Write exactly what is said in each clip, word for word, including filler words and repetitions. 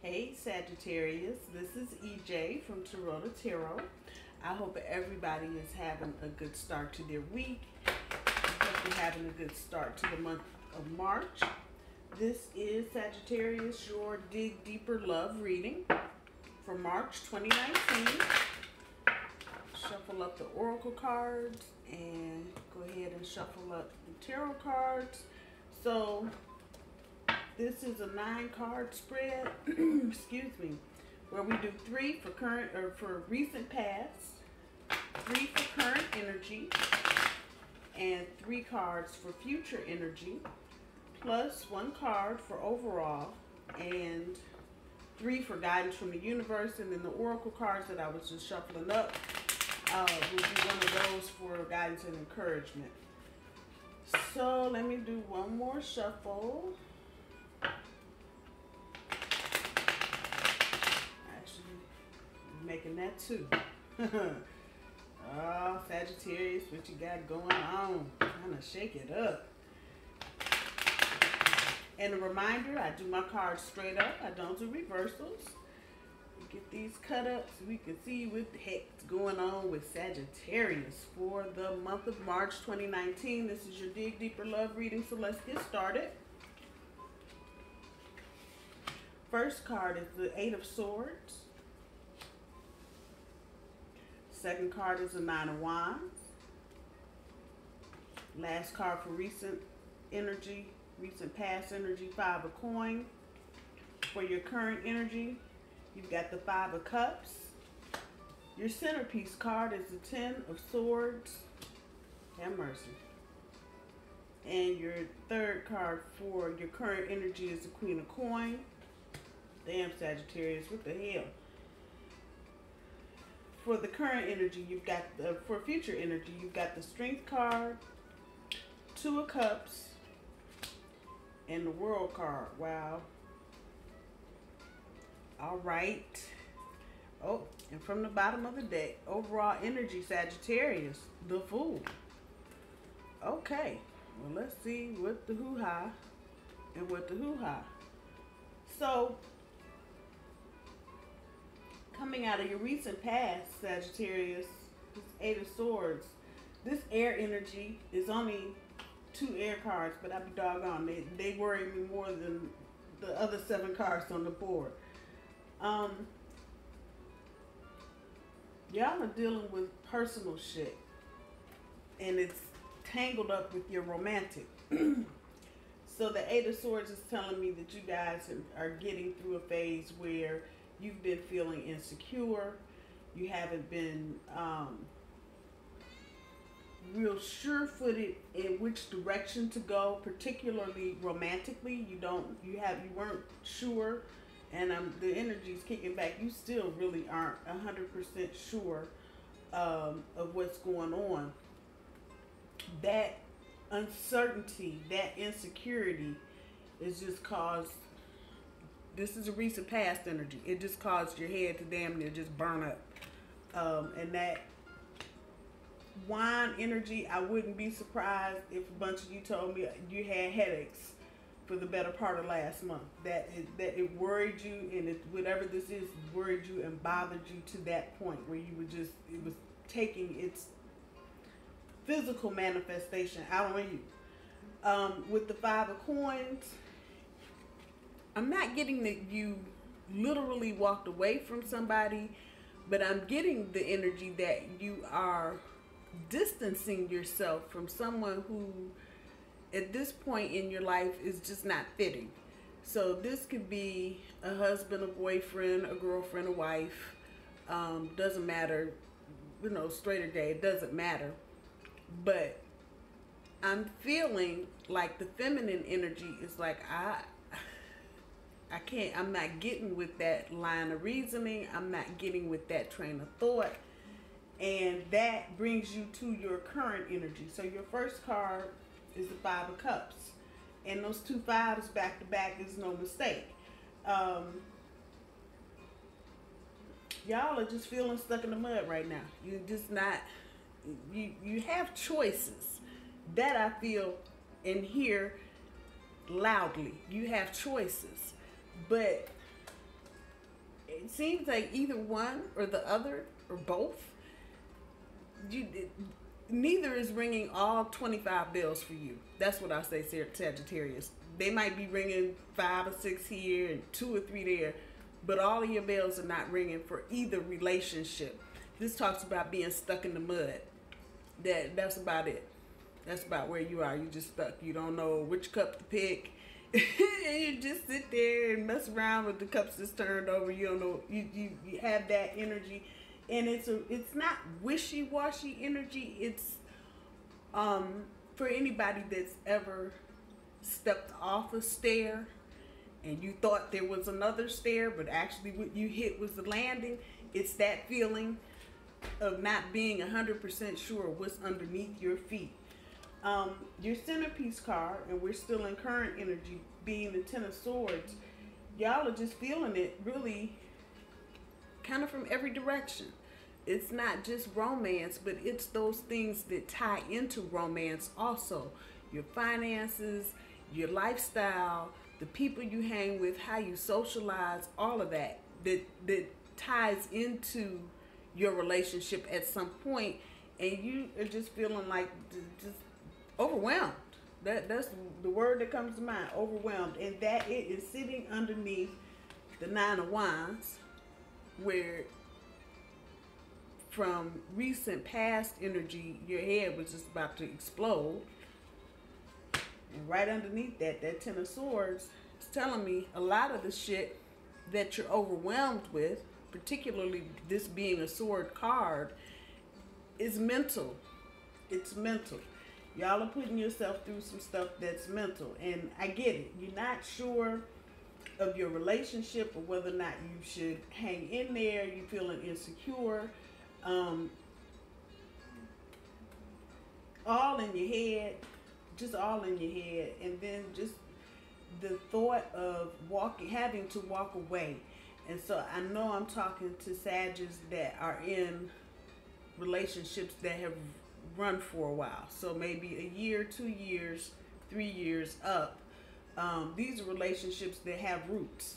Hey Sagittarius, this is E J from Taurota Tarot. I hope everybody is having a good start to their week. I hope you're having a good start to the month of March. This is Sagittarius, your Dig Deeper Love reading for March twenty nineteen. Shuffle up the Oracle cards and go ahead and shuffle up the tarot cards. So this is a nine card spread, excuse me, where we do three for current or for recent past, three for current energy, and three cards for future energy, plus one card for overall, and three for guidance from the universe. And then the oracle cards that I was just shuffling up uh, will be one of those for guidance and encouragement. So let me do one more shuffle. Making that too. Oh, Sagittarius, what you got going on? Trying to shake it up. And a reminder, I do my cards straight up. I don't do reversals. Get these cut up so we can see what the heck's going on with Sagittarius for the month of March twenty nineteen. This is your Dig Deeper Love reading, so let's get started. First card is the Eight of Swords. Second card is the Nine of Wands. Last card for recent energy, recent past energy, Five of Coin. For your current energy, you've got the Five of Cups. Your centerpiece card is the Ten of Swords. Have mercy. And your third card for your current energy is the Queen of Coin. Damn, Sagittarius, what the hell? For the current energy, you've got the, for future energy, you've got the Strength card, Two of Cups, and the World card. Wow. All right. Oh, and from the bottom of the deck, overall energy, Sagittarius, the Fool. Okay. Well, let's see what the hoo-ha and what the hoo-ha. So, coming out of your recent past, Sagittarius, this Eight of Swords, this air energy is only two air cards, but I be doggone, they, they worry me more than the other seven cards on the board. Um, y'all are dealing with personal shit, and it's tangled up with your romantic. So the Eight of Swords is telling me that you guys are getting through a phase where you've been feeling insecure. You haven't been um, real sure-footed in which direction to go, particularly romantically. You don't, you have, you weren't sure, and um, the energy's kicking back. You still really aren't a hundred percent sure um, of what's going on. That uncertainty, that insecurity, is just caused. This is a recent past energy. It just caused your head to damn near just burn up. Um, and that wine energy, I wouldn't be surprised if a bunch of you told me you had headaches for the better part of last month. That it, that it worried you, and it, whatever this is worried you and bothered you to that point where you were just, it was taking its physical manifestation out on you. Um, with the Five of Coins, I'm not getting that you literally walked away from somebody, but I'm getting the energy that you are distancing yourself from someone who at this point in your life is just not fitting. So this could be a husband, a boyfriend, a girlfriend, a wife, um, doesn't matter, you know, straight or gay, it doesn't matter. But I'm feeling like the feminine energy is like, I... I can't, I'm not getting with that line of reasoning. I'm not getting with that train of thought. And that brings you to your current energy. So your first card is the Five of Cups. And those two fives back to back is no mistake. Um, y'all are just feeling stuck in the mud right now. You're just not, you, you have choices. That I feel and hear loudly. You have choices. But it seems like either one or the other or both, you, it, neither is ringing all twenty-five bells for you. That's what I say, Sagittarius. They might be ringing five or six here and two or three there, but all of your bells are not ringing for either relationship. This talks about being stuck in the mud. That, that's about it. That's about where you are. You're just stuck. You don't know which cup to pick. And you just sit there and mess around with the cups that's turned over. You don't know. You, you, you have that energy. And it's a, it's not wishy-washy energy. It's um, for anybody that's ever stepped off a stair and you thought there was another stair, but actually what you hit was the landing. It's that feeling of not being one hundred percent sure what's underneath your feet. Um, your centerpiece card, and we're still in current energy, being the Ten of Swords, y'all are just feeling it really kind of from every direction. It's not just romance, but it's those things that tie into romance also. Your finances, your lifestyle, the people you hang with, how you socialize, all of that, that, that ties into your relationship at some point, and you are just feeling like just overwhelmed. That, that's the word that comes to mind, overwhelmed. And that it is sitting underneath the Nine of Wands, where from recent past energy, your head was just about to explode. And right underneath that, that Ten of Swords is telling me a lot of the shit that you're overwhelmed with, particularly this being a sword card, is mental. It's mental. Y'all are putting yourself through some stuff that's mental. And I get it. You're not sure of your relationship or whether or not you should hang in there. You're feeling insecure. Um, all in your head. Just all in your head. And then just the thought of walking, having to walk away. And so I know I'm talking to Sagittarius that are in relationships that have run for a while. So maybe a year, two years, three years up. Um, these are relationships that have roots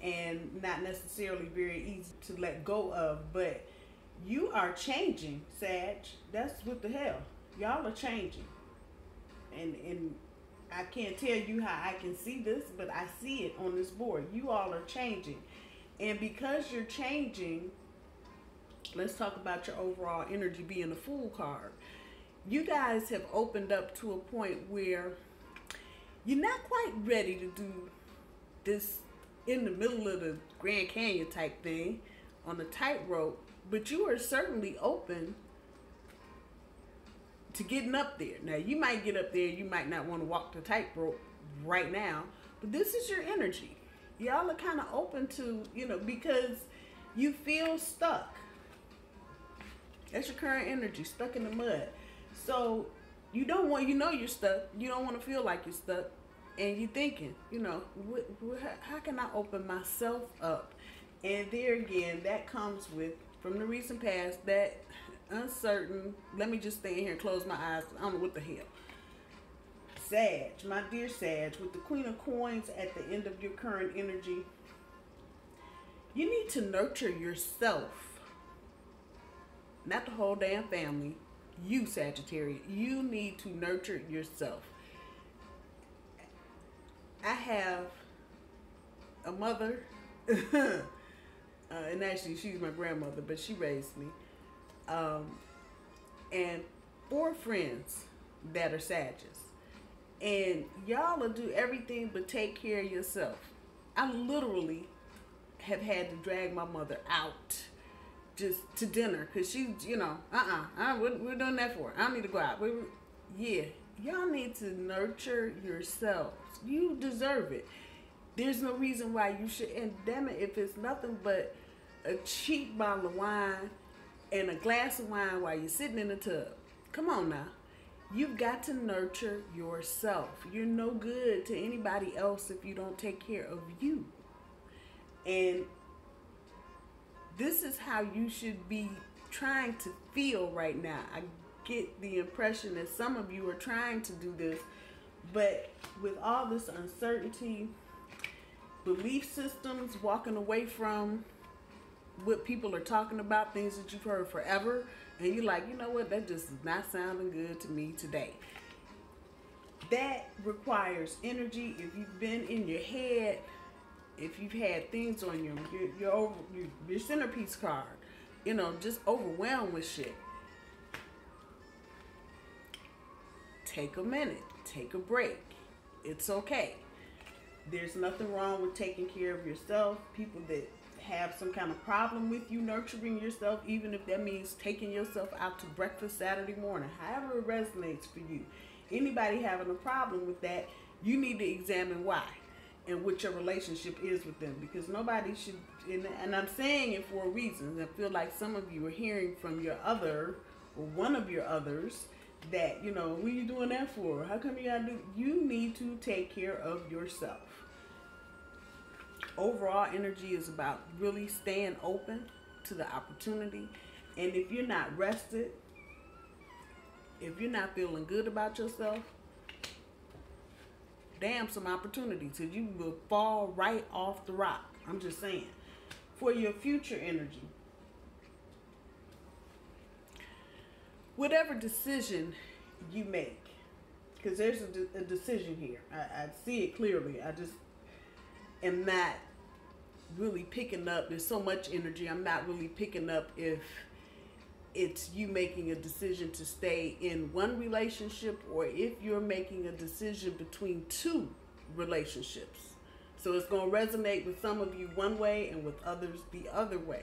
and not necessarily very easy to let go of. But you are changing, Sag. That's what the hell. Y'all are changing. And, and I can't tell you how I can see this, but I see it on this board. You all are changing. And because you're changing, let's talk about your overall energy being the Fool card. You guys have opened up to a point where you're not quite ready to do this in the middle of the Grand Canyon type thing on the tightrope, but you are certainly open to getting up there. Now, you might get up there, you might not want to walk the tightrope right now, but this is your energy. Y'all are kind of open to, you know, because you feel stuck. That's your current energy, stuck in the mud. So you don't want, you know you're stuck. You don't want to feel like you're stuck. And you're thinking, you know, what, what, how can I open myself up? And there again, that comes with, from the recent past, that uncertain, let me just stay in here and close my eyes. I don't know what the hell. Sag, my dear Sag, with the Queen of Coins at the end of your current energy, you need to nurture yourself. Not the whole damn family. You, Sagittarius, you need to nurture yourself. I have a mother, uh, and actually she's my grandmother, but she raised me, um, and four friends that are Sagittarius. And y'all will do everything but take care of yourself. I literally have had to drag my mother out just to dinner, because she, you know, uh-uh, I, we're, we're doing that for her. I don't need to go out. We, we, yeah, y'all need to nurture yourselves. You deserve it. There's no reason why you should, and damn it, if it's nothing but a cheap bottle of wine and a glass of wine while you're sitting in the tub. Come on now. You've got to nurture yourself. You're no good to anybody else if you don't take care of you. And this is how you should be trying to feel right now. I get the impression that some of you are trying to do this, but with all this uncertainty, belief systems, walking away from what people are talking about, things that you've heard forever, and you're like, you know what, that just is not sounding good to me today. That requires energy. If you've been in your head, if you've had things on your your your, over, your, your centerpiece card, you know, just overwhelmed with shit, take a minute, take a break. It's okay. There's nothing wrong with taking care of yourself. People that have some kind of problem with you nurturing yourself, even if that means taking yourself out to breakfast Saturday morning, however it resonates for you. Anybody having a problem with that, you need to examine why and what your relationship is with them, because nobody should, and I'm saying it for a reason. I feel like some of you are hearing from your other or one of your others that, you know, what are you doing that for? How come you gotta do? You need to take care of yourself. Overall energy is about really staying open to the opportunity, and if you're not rested, if you're not feeling good about yourself, damn some opportunities, because you will fall right off the rock. I'm just saying. For your future energy, whatever decision you make, because there's a, de a decision here. I, I see it clearly. I just am not really picking up. There's so much energy. I'm not really picking up if it's you making a decision to stay in one relationship or if you're making a decision between two relationships. So it's going to resonate with some of you one way and with others the other way.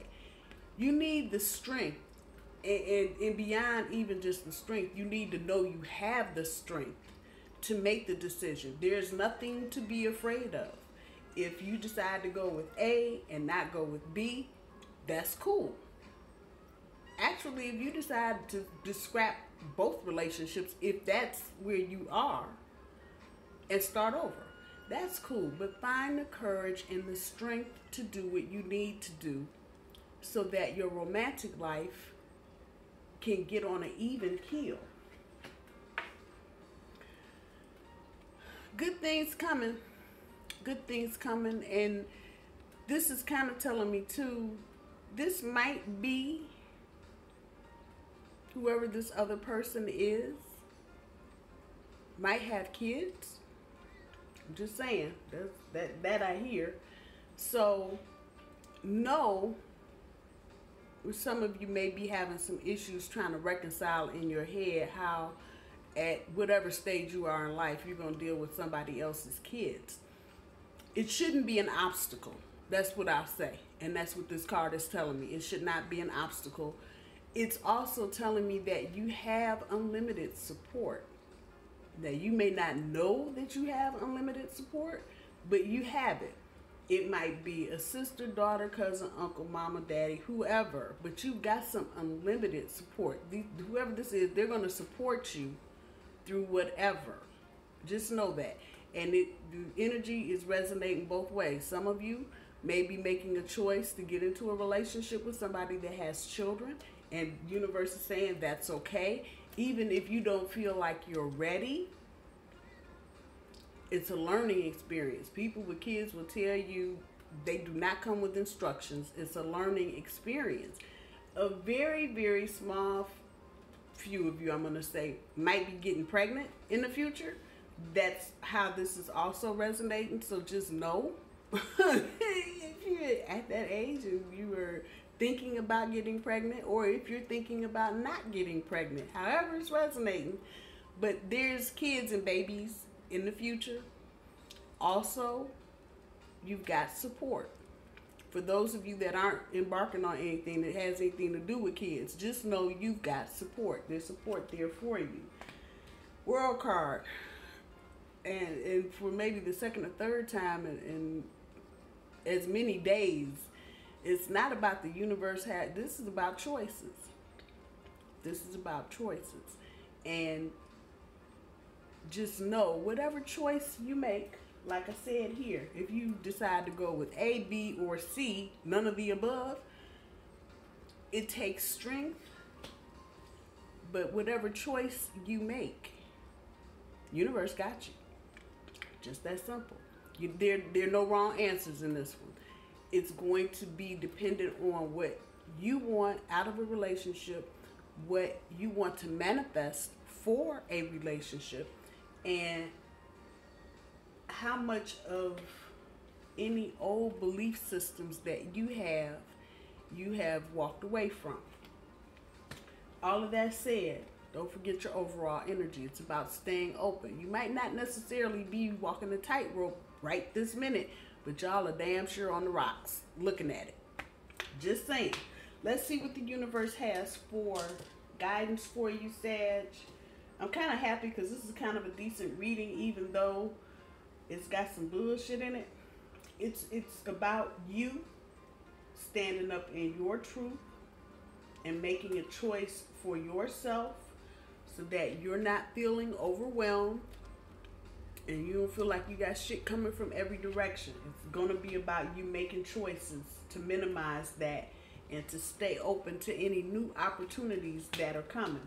You need the strength. And, and, and beyond even just the strength, you need to know you have the strength to make the decision. There's nothing to be afraid of. If you decide to go with A and not go with B, that's cool. Actually, if you decide to, to scrap both relationships, if that's where you are, and start over, that's cool. But find the courage and the strength to do what you need to do so that your romantic life can get on an even keel. Good things coming. Good things coming. And this is kind of telling me too, this might be whoever this other person is might have kids. I'm just saying. That's, that, that I hear. So know, some of you may be having some issues trying to reconcile in your head how at whatever stage you are in life you're going to deal with somebody else's kids. It shouldn't be an obstacle. That's what I'll say, and that's what this card is telling me. It should not be an obstacle. It's also telling me that you have unlimited support. Now, you may not know that you have unlimited support, but you have it. It might be a sister, daughter, cousin, uncle, mama, daddy, whoever. But you've got some unlimited support. The, whoever this is, they're going to support you through whatever. Just know that. And it, the energy is resonating both ways. Some of you may be making a choice to get into a relationship with somebody that has children. And the universe is saying that's okay. Even if you don't feel like you're ready, it's a learning experience. People with kids will tell you they do not come with instructions. It's a learning experience. A very, very small few of you, I'm going to say, might be getting pregnant in the future. That's how this is also resonating. So just know if you're at that age and you are thinking about getting pregnant, or if you're thinking about not getting pregnant, however it's resonating. But there's kids and babies in the future. Also, you've got support. For those of you that aren't embarking on anything that has anything to do with kids, just know you've got support. There's support there for you. World card. And, and for maybe the second or third time in, in as many days, it's not about the universe. This is about choices. This is about choices. And just know, whatever choice you make, like I said here, if you decide to go with A, B, or C, none of the above, it takes strength. But whatever choice you make, universe got you. Just that simple. You, there, there are no wrong answers in this one. it's going to be dependent on what you want out of a relationship, what you want to manifest for a relationship, and how much of any old belief systems that you have, you have walked away from. All of that said, don't forget your overall energy. It's about staying open. You might not necessarily be walking the tightrope right this minute, but y'all are damn sure on the rocks looking at it. Just saying. Let's see what the universe has for guidance for you, Sag. I'm kind of happy because this is kind of a decent reading, even though it's got some bullshit in it. It's, it's about you standing up in your truth and making a choice for yourself so that you're not feeling overwhelmed and you don't feel like you got shit coming from every direction. It's going to be about you making choices to minimize that and to stay open to any new opportunities that are coming.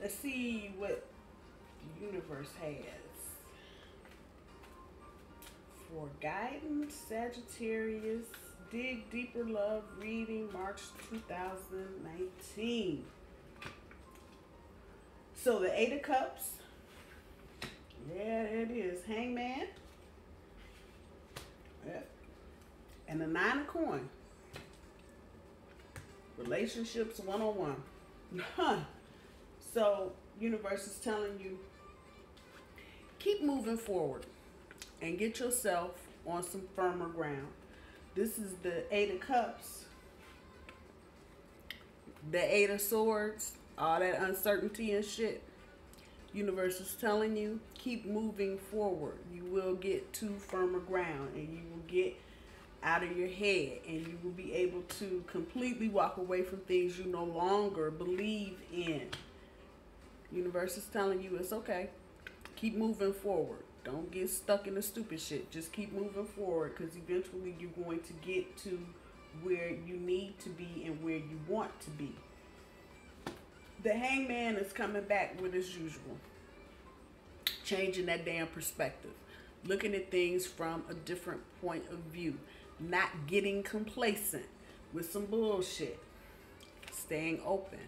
Let's see what the universe has for guidance, Sagittarius. Dig Deeper Love reading, March two thousand nineteen. So the Eight of Cups. Yeah, there it is. Hangman. Yep. And the Nine of Coins. Relationships one oh one. Huh. So, universe is telling you, keep moving forward and get yourself on some firmer ground. This is the Eight of Cups, the Eight of Swords, all that uncertainty and shit. Universe is telling you, keep moving forward. You will get to firmer ground and you will get out of your head and you will be able to completely walk away from things you no longer believe in. Universe is telling you it's okay. Keep moving forward. Don't get stuck in the stupid shit. Just keep moving forward, because eventually you're going to get to where you need to be and where you want to be. The Hangman is coming back with as usual. Changing that damn perspective. Looking at things from a different point of view. Not getting complacent with some bullshit. Staying open.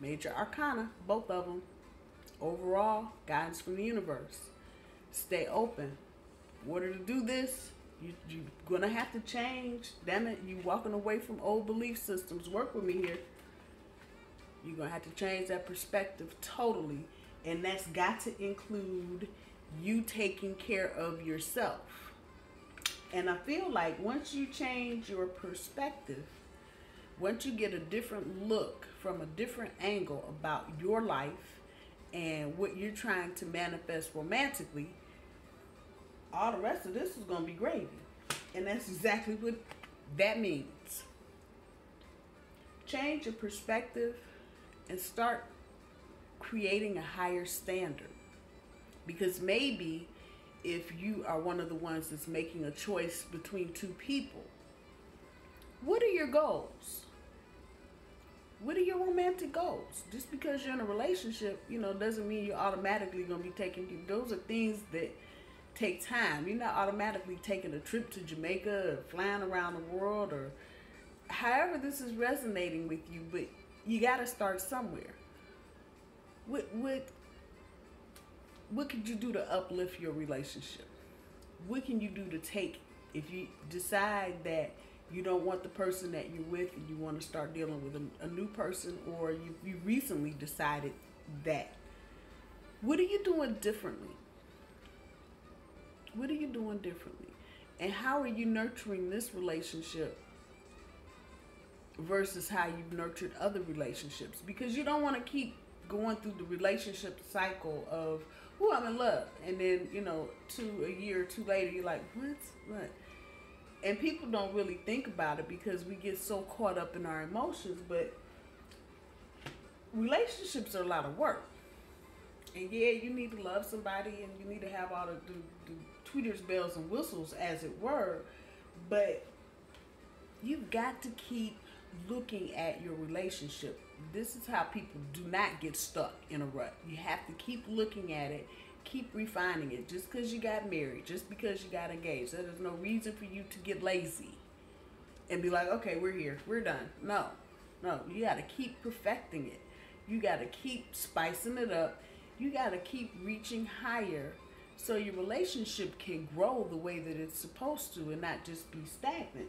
Major Arcana, both of them. Overall, guidance from the universe. Stay open. In order to do this, you, you're going to have to change. Damn it, you're walking away from old belief systems. Work with me here. You're going to have to change that perspective totally. And that's got to include you taking care of yourself. And I feel like once you change your perspective, once you get a different look from a different angle about your life and what you're trying to manifest romantically, all the rest of this is going to be gravy. And that's exactly what that means. Change your perspective and start creating a higher standard. Because maybe if you are one of the ones that's making a choice between two people, what are your goals? What are your romantic goals? Just because you're in a relationship, you know, doesn't mean you're automatically going to be taking people. Those are things that take time. You're not automatically taking a trip to Jamaica or flying around the world or however this is resonating with you, but you got to start somewhere. What, what, what could you do to uplift your relationship? What can you do to take, if you decide that you don't want the person that you're with and you want to start dealing with a, a new person, or you, you recently decided that. What are you doing differently? What are you doing differently? And how are you nurturing this relationship versus how you've nurtured other relationships? Because you don't want to keep going through the relationship cycle of, oh, I'm in love. And then, you know, two, a year or two later, you're like, what? What? And people don't really think about it because we get so caught up in our emotions, but relationships are a lot of work. And yeah, you need to love somebody and you need to have all the, the, the tweeters, bells, and whistles, as it were, but you've got to keep looking at your relationship. This is how people do not get stuck in a rut. You have to keep looking at it. Keep refining it. Just because you got married, just because you got engaged, there is no reason for you to get lazy. and be like, okay, we're here, we're done. No, no, you got to keep perfecting it. You got to keep spicing it up. You got to keep reaching higher so your relationship can grow the way that it's supposed to and not just be stagnant.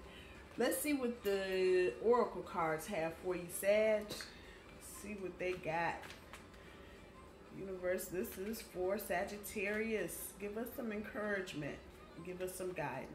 Let's see what the Oracle cards have for you, Sag. Let's see what they got. Universe, this is for Sagittarius. Give us some encouragement. Give us some guidance.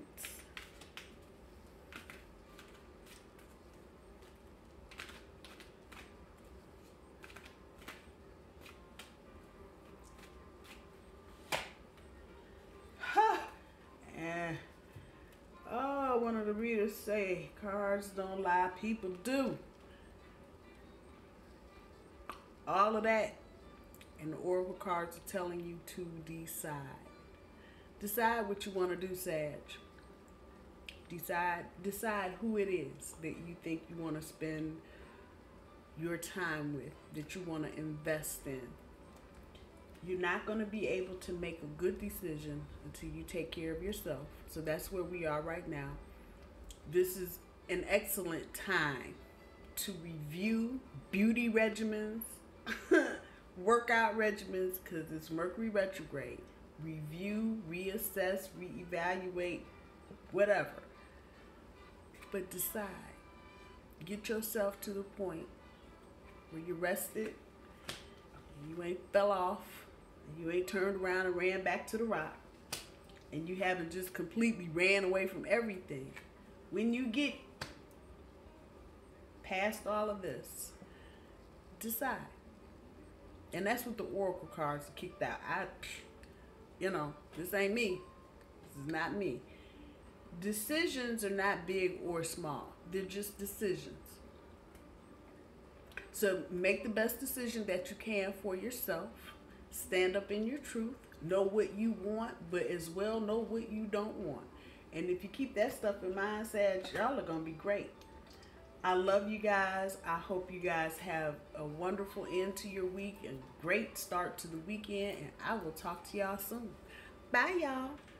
Readers say cards don't lie, people do. All of that, and the Oracle cards are telling you to decide. Decide what you want to do, Sag. Decide, decide who it is that you think you want to spend your time with, that you want to invest in. You're not going to be able to make a good decision until you take care of yourself. So that's where we are right now. This is an excellent time to review beauty regimens, workout regimens, because it's Mercury retrograde. Review, reassess, reevaluate, whatever. But decide. Get yourself to the point where you're rested, you ain't fell off, you ain't turned around and ran back to the rock, and you haven't just completely ran away from everything. When you get past all of this, decide. And that's what the Oracle cards kicked out. I, you know, this ain't me. This is not me. Decisions are not big or small. They're just decisions. So make the best decision that you can for yourself. Stand up in your truth. Know what you want, but as well know what you don't want. And if you keep that stuff in mind, Sag, y'all are going to be great. I love you guys. I hope you guys have a wonderful end to your week and great start to the weekend. And I will talk to y'all soon. Bye, y'all.